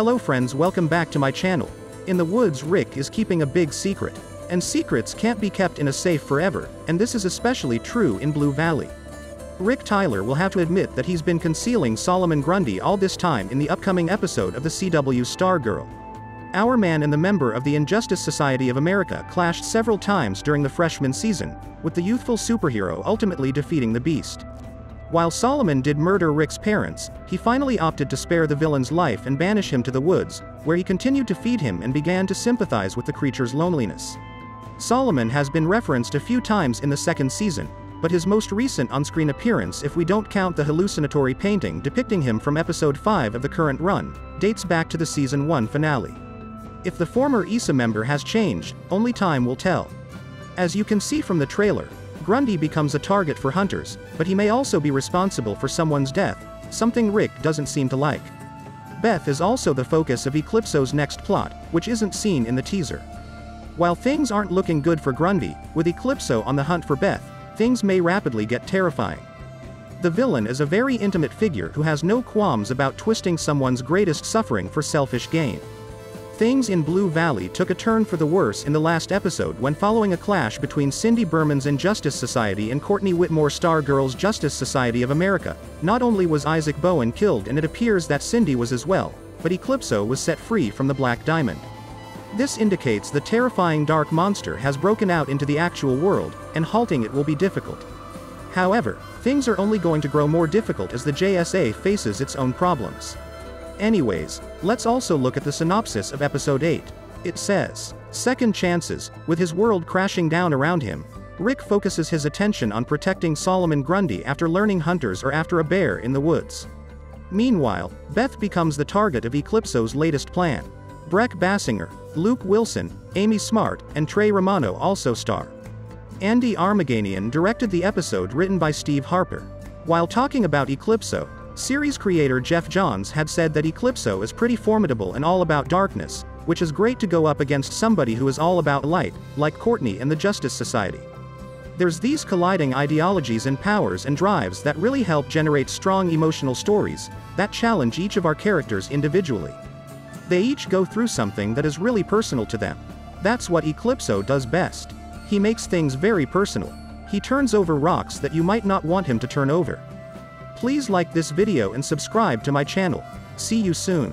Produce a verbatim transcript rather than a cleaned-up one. Hello friends, welcome back to my channel. In the woods, Rick is keeping a big secret, and secrets can't be kept in a safe forever, and this is especially true in Blue Valley. Rick Tyler will have to admit that he's been concealing Solomon Grundy all this time in the upcoming episode of the C W Stargirl. Our man and the member of the Injustice Society of America clashed several times during the freshman season, with the youthful superhero ultimately defeating the beast. While Solomon did murder Rick's parents, he finally opted to spare the villain's life and banish him to the woods, where he continued to feed him and began to sympathize with the creature's loneliness. Solomon has been referenced a few times in the second season, but his most recent on-screen appearance, if we don't count the hallucinatory painting depicting him from episode five of the current run, dates back to the season one finale. If the former I S A member has changed, only time will tell. As you can see from the trailer, Grundy becomes a target for hunters, but he may also be responsible for someone's death, something Rick doesn't seem to like. Beth is also the focus of Eclipso's next plot, which isn't seen in the teaser. While things aren't looking good for Grundy, with Eclipso on the hunt for Beth, things may rapidly get terrifying. The villain is a very intimate figure who has no qualms about twisting someone's greatest suffering for selfish gain. Things in Blue Valley took a turn for the worse in the last episode when, following a clash between Cindy Berman's Injustice Society and Courtney Whitmore Stargirl's Justice Society of America, not only was Isaac Bowen killed, and it appears that Cindy was as well, but Eclipso was set free from the Black Diamond. This indicates the terrifying dark monster has broken out into the actual world, and halting it will be difficult. However, things are only going to grow more difficult as the J S A faces its own problems. Anyways, let's also look at the synopsis of episode eight. It says, "Second chances." With his world crashing down around him, Rick focuses his attention on protecting Solomon Grundy after learning hunters are after a bear in the woods. Meanwhile, Beth becomes the target of Eclipso's latest plan. Breck Bassinger, Luke Wilson, Amy Smart, and Trey Romano also star. Andy Armaganian directed the episode, written by Steve Harper. While talking about Eclipso, series creator Jeff Johns had said that Eclipso is pretty formidable and all about darkness, which is great to go up against somebody who is all about light, like Courtney and the Justice Society. There's these colliding ideologies and powers and drives that really help generate strong emotional stories that challenge each of our characters individually. They each go through something that is really personal to them. That's what Eclipso does best. He makes things very personal. He turns over rocks that you might not want him to turn over. Please like this video and subscribe to my channel. See you soon.